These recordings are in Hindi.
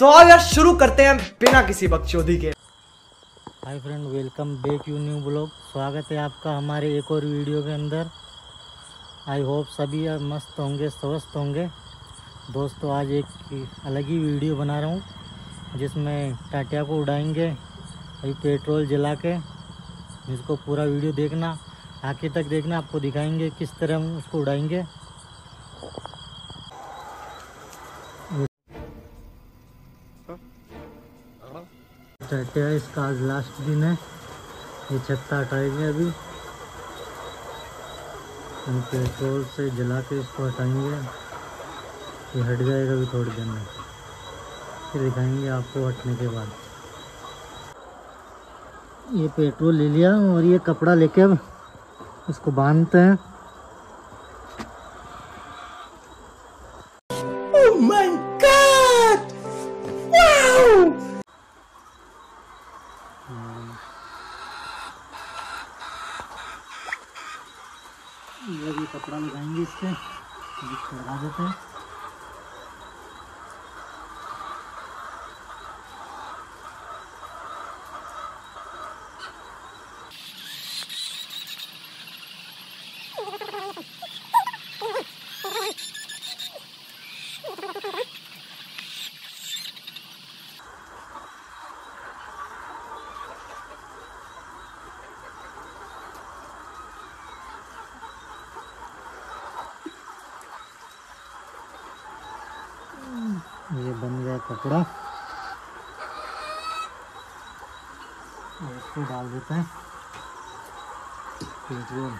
तो आओ यार शुरू करते हैं बिना किसी बकचोदी के। Hi friend, welcome back you new blog. स्वागत है आपका हमारे एक और वीडियो के अंदर। आई होप सभी मस्त होंगे, स्वस्थ होंगे। दोस्तों आज एक अलग ही वीडियो बना रहा हूँ जिसमें टाटिया को उड़ाएंगे अभी पेट्रोल जला के। जिसको पूरा वीडियो देखना, आखिर तक देखना, आपको दिखाएंगे किस तरह हम उसको उड़ाएंगे। टाटिया इसका आज लास्ट दिन है, ये छत्ता हटाएंगे अभी, हम पेट्रोल से जला के इसको हटाएंगे। ये हट जाएगा अभी थोड़ी देर में, फिर दिखाएंगे आपको हटने के बाद। ये पेट्रोल ले लिया और ये कपड़ा लेके अब इसको बांधते हैं। Oh my God! Wow! ये भी कपड़ा लगाएंगे इससे, इसको लगा देते हैं। ये बन गया कपड़ा, और इसको डाल देते हैं पेट्रोल।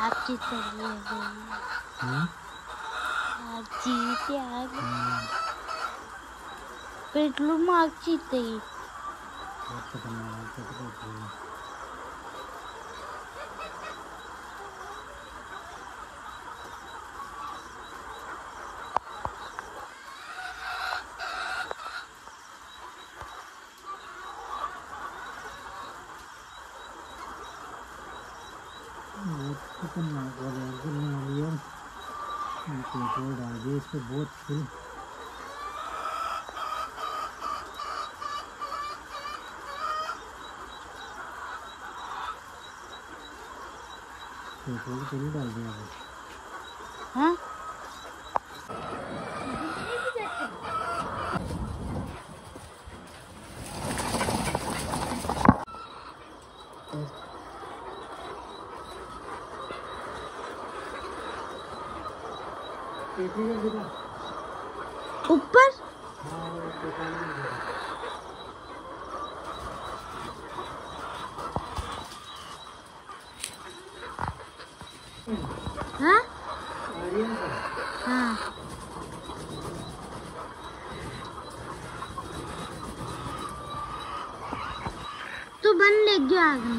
आप जी चलिए, आप पेट्रोल में आप जीते डाल इसको बहुत फुल। पेट्रोल डाल दिया हाँ? ऊपर हाँ हाँ तो बन ले गया आगे।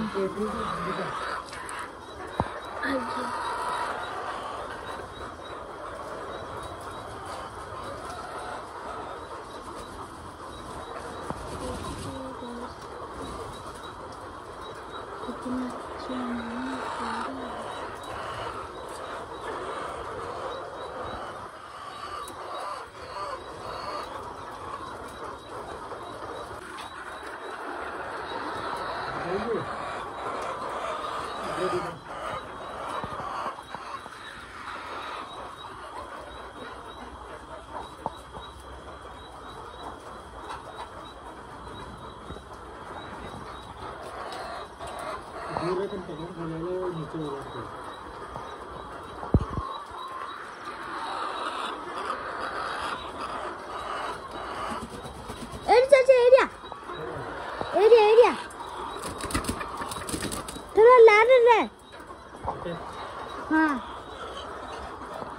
एरिया थोड़ा लाल है। हाँ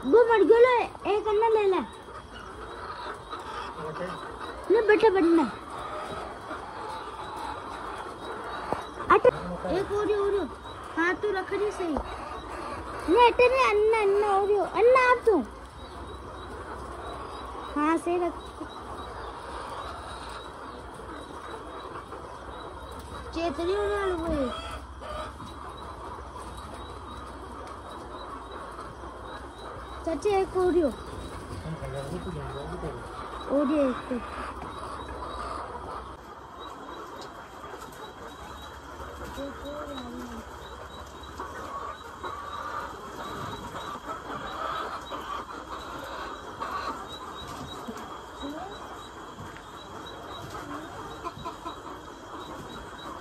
वो मर गया, एक अन्ना ले ले ले बैठे बनना। एक और हाँ तू रख रही सही नहीं अटे नहीं अन्ना अन्ना और अन्ना आप तू हाँ सही रख। चेतरी होने वाले हुए चाची एक ओरियो ओरियो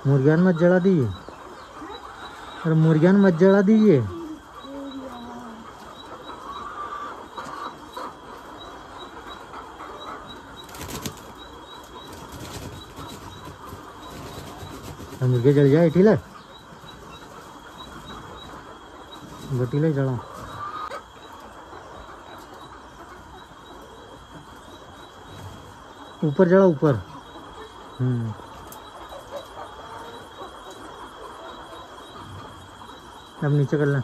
मुर्गियाँ मत जला दीजिए। अरे मुर्गियाँ मत जला दीजिए। मुर्गे जल जाए ठीक है बटीले जला ऊपर जला ऊपर अब नीचे कर लें।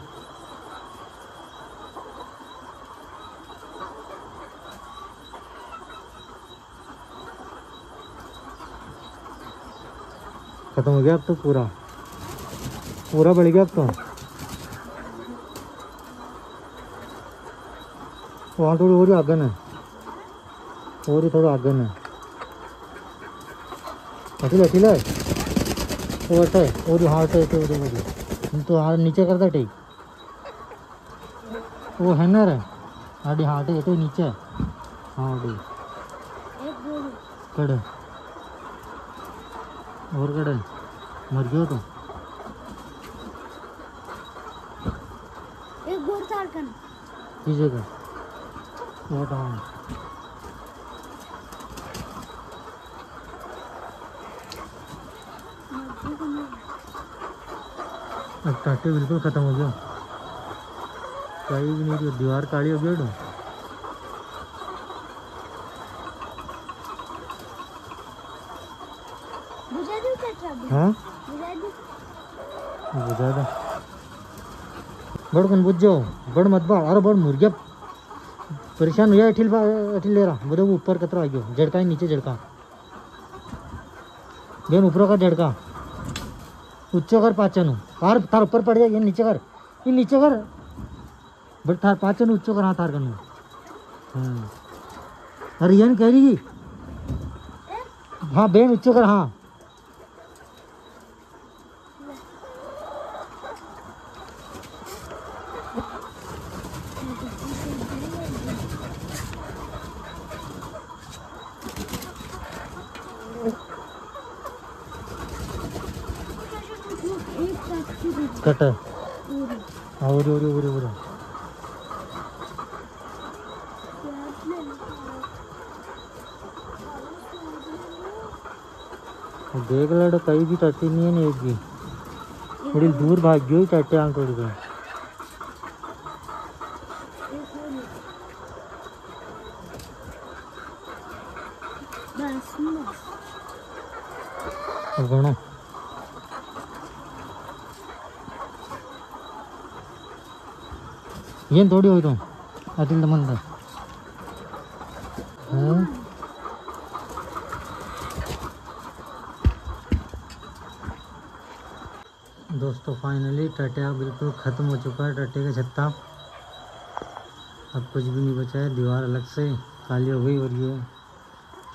खत्म हो गया अब तो पूरा पूरा बढ़ गया अब तो। वहाँ थोड़ी और आगन है और थोड़ा आगन है अकेले और हाँ से तो हाथ नीचे करता ठीक वो हैंगर है हाडी हाट है तो नीचे हाँ कड़े और कड़े मर गयो तो एक गोर तारकन कीजिए का वो डाउन अब टाटे बिल्कुल खत्म हो गया क्या ही भी नहीं दीवार काली हो गई हाँ बुझा दो बड़ कन बुझ जाओ बड़ मत बा अरे बड़ मुर्गिया परेशान हो गया अठिल ले रहा बोले वो ऊपर कतरा आ गया झड़का ही नीचे झड़का बेन ऊपर का झड़का उच्चो कर पाचन थार थार ऊपर पड़ जाए ये नीचे कर बट थार पाचन उच्चो कर हाँ थार करना अरे यन कह रही हाँ बेन उच्चो कर हाँ कट और देख लड़ कहीं भी टट्टी नहीं है एक भी थोड़ी दूर भाग गई टट्टे आंख उड़ गए गणो ये थोड़ी हो तुम अतिल दमन पर दोस्तों फाइनली टटिया बिल्कुल ख़त्म हो चुका है। टट्टे का छत्ता अब कुछ भी नहीं बचा है। दीवार अलग से काली हो गई और ये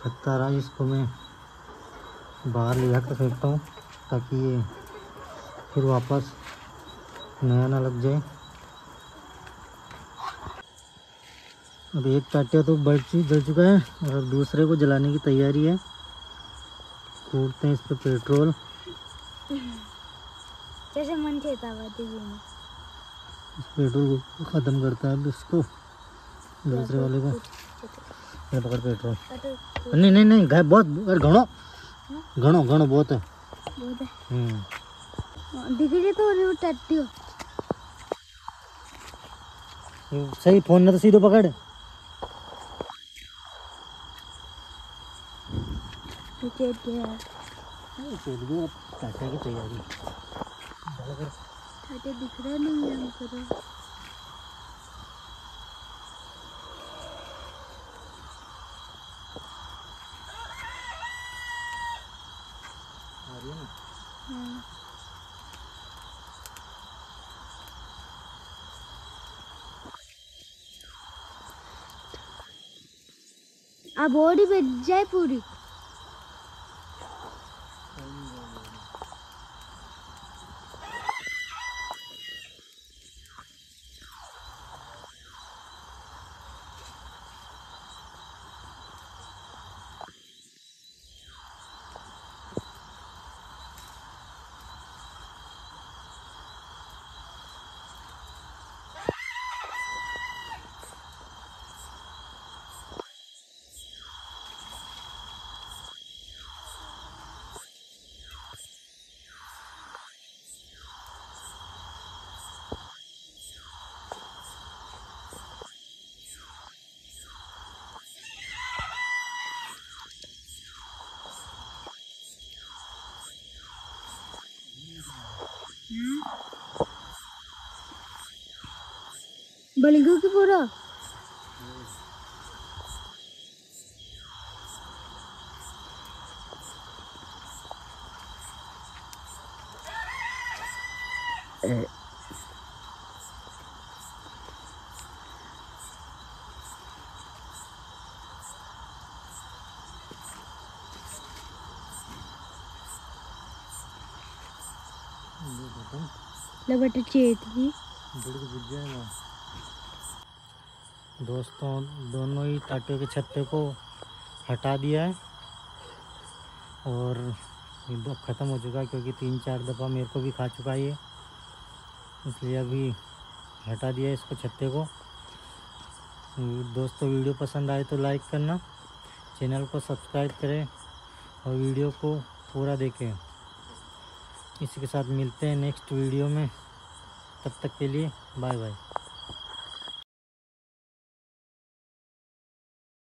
छत्ता रहा इसको मैं बाहर ले जाकर फेंकता हूँ ताकि ये फिर वापस नया ना लग जाए। अब एक टाटिया तो जल चुका है और दूसरे को जलाने की तैयारी है। कूटते हैं इस पर पेट्रोल जैसे मन कहता इस पेट्रोल को ख़त्म करता है। अब इसको दूसरे वाले को नहीं पकड़ पेट्रोल नहीं बहुत घणो घणो घणो बहुत है दिखे तो टट्टियो सही फोन ना तो सीधो पकड़ टाटा की तैयारी दिख रहा नहीं है हमको। आ बॉडी बच जाए पूरी। बलिंगो की पूरा लबट चेत भी दोस्तों दोनों ही टाटियों के छत्ते को हटा दिया है और ये ख़त्म हो चुका है क्योंकि 3-4 दफ़ा मेरे को भी खा चुका है ये, इसलिए अभी हटा दिया है इसको छत्ते को। दोस्तों वीडियो पसंद आए तो लाइक करना, चैनल को सब्सक्राइब करें और वीडियो को पूरा देखें। इसी के साथ मिलते हैं नेक्स्ट वीडियो में, तब तक के लिए बाय बाय।